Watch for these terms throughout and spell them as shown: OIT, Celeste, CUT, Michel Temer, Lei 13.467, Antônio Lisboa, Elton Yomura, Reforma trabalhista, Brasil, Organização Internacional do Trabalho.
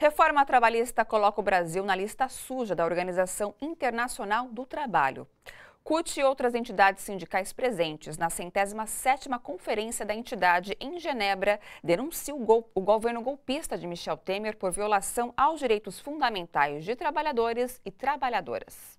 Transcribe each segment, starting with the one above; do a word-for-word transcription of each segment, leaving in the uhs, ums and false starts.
Reforma trabalhista coloca o Brasil na lista suja da Organização Internacional do Trabalho. C U T e outras entidades sindicais presentes na centésima sétima Conferência da Entidade em Genebra denunciam o, gol o governo golpista de Michel Temer por violação aos direitos fundamentais de trabalhadores e trabalhadoras.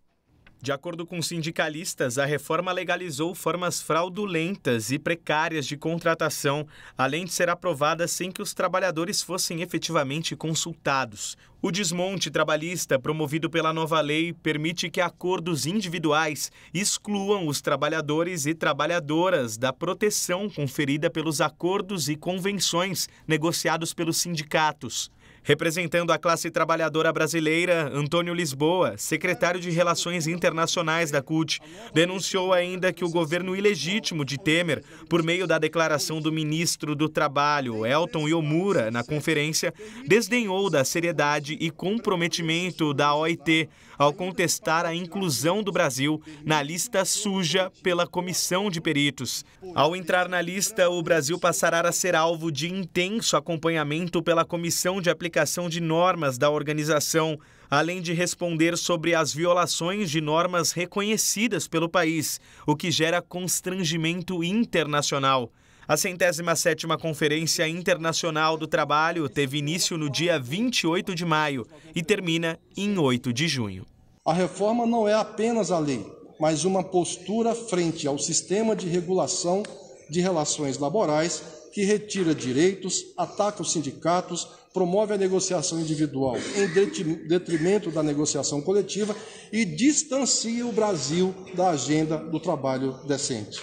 De acordo com sindicalistas, a reforma legalizou formas fraudulentas e precárias de contratação, além de ser aprovada sem que os trabalhadores fossem efetivamente consultados. O desmonte trabalhista promovido pela nova lei permite que acordos individuais excluam os trabalhadores e trabalhadoras da proteção conferida pelos acordos e convenções negociados pelos sindicatos. Representando a classe trabalhadora brasileira, Antônio Lisboa, secretário de Relações Internacionais da C U T, denunciou ainda que o governo ilegítimo de Temer, por meio da declaração do ministro do Trabalho, Elton Yomura, na conferência, desdenhou da seriedade e comprometimento da O I T ao contestar a inclusão do Brasil na lista suja pela Comissão de Peritos. Ao entrar na lista, o Brasil passará a ser alvo de intenso acompanhamento pela Comissão de Aplicação aplicação de normas da organização, além de responder sobre as violações de normas reconhecidas pelo país, o que gera constrangimento internacional. A centésima sétima Conferência Internacional do Trabalho teve início no dia vinte e oito de maio e termina em oito de junho. A reforma não é apenas a lei, mas uma postura frente ao sistema de regulação de relações laborais que retira direitos, ataca os sindicatos, promove a negociação individual em detrimento da negociação coletiva e distancia o Brasil da agenda do trabalho decente.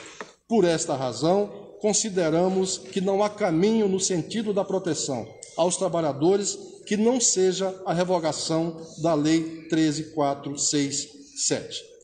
Por esta razão, consideramos que não há caminho no sentido da proteção aos trabalhadores que não seja a revogação da Lei treze mil quatrocentos e sessenta e sete.